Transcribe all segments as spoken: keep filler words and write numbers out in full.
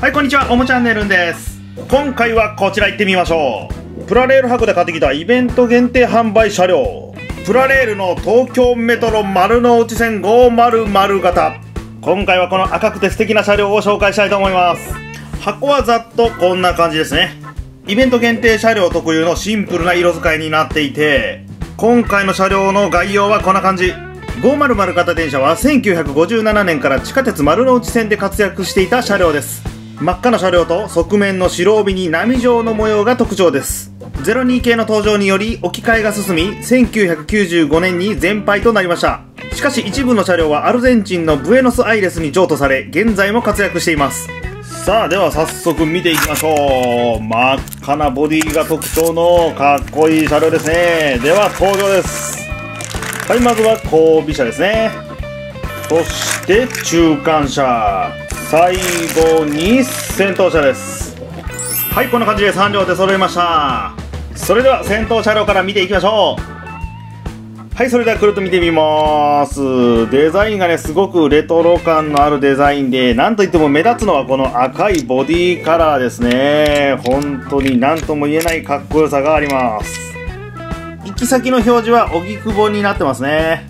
はい、こんにちは。おもチャンネルです。今回はこちら行ってみましょう。プラレール箱で買ってきたイベント限定販売車両、プラレールの東京メトロ丸の内線ごひゃく型。今回はこの赤くて素敵な車両を紹介したいと思います。箱はざっとこんな感じですね。イベント限定車両特有のシンプルな色使いになっていて、今回の車両の概要はこんな感じ。ごひゃく型電車はせんきゅうひゃくごじゅうななねんから地下鉄丸の内線で活躍していた車両です。真っ赤な車両と側面の白帯に波状の模様が特徴です。ゼロに系の登場により置き換えが進み、せんきゅうひゃくきゅうじゅうごねんに全廃となりました。しかし一部の車両はアルゼンチンのブエノスアイレスに譲渡され、現在も活躍しています。さあ、では早速見ていきましょう。真っ赤なボディが特徴のかっこいい車両ですね。では登場です。はい、まずは後尾車ですね。そして中間車、最後に先頭車です。はい、こんな感じでさん両で揃いました。それでは先頭車両から見ていきましょう。はい、それではくるっと見てみます。デザインがね、すごくレトロ感のあるデザインで、なんといっても目立つのはこの赤いボディカラーですね。本当に何とも言えないかっこよさがあります。行き先の表示は荻窪になってますね。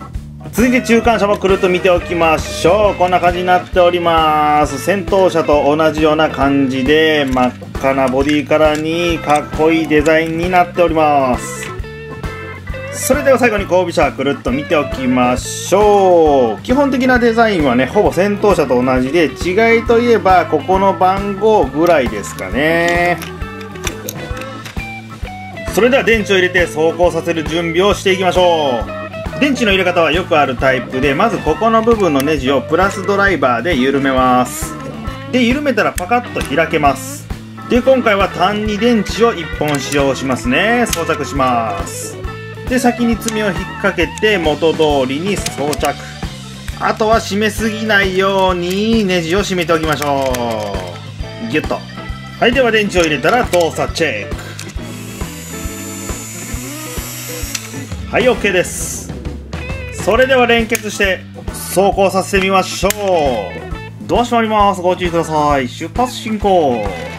続いて中間車もくるっと見ておきましょう。こんな感じになっております。先頭車と同じような感じで、真っ赤なボディカラーにかっこいいデザインになっております。それでは最後に後尾車くるっと見ておきましょう。基本的なデザインはね、ほぼ先頭車と同じで、違いといえばここの番号ぐらいですかね。それでは電池を入れて走行させる準備をしていきましょう。電池の入れ方はよくあるタイプで、まずここの部分のネジをプラスドライバーで緩めます。で、緩めたらパカッと開けます。で、今回は単に電池をいっぽん使用しますね。装着します。で、先に爪を引っ掛けて元通りに装着。あとは締めすぎないようにネジを締めておきましょう。ギュッと。はい、では電池を入れたら動作チェック。はい、 OK です。それでは連結して走行させてみましょう。ドア閉まります。ご注意ください。出発進行。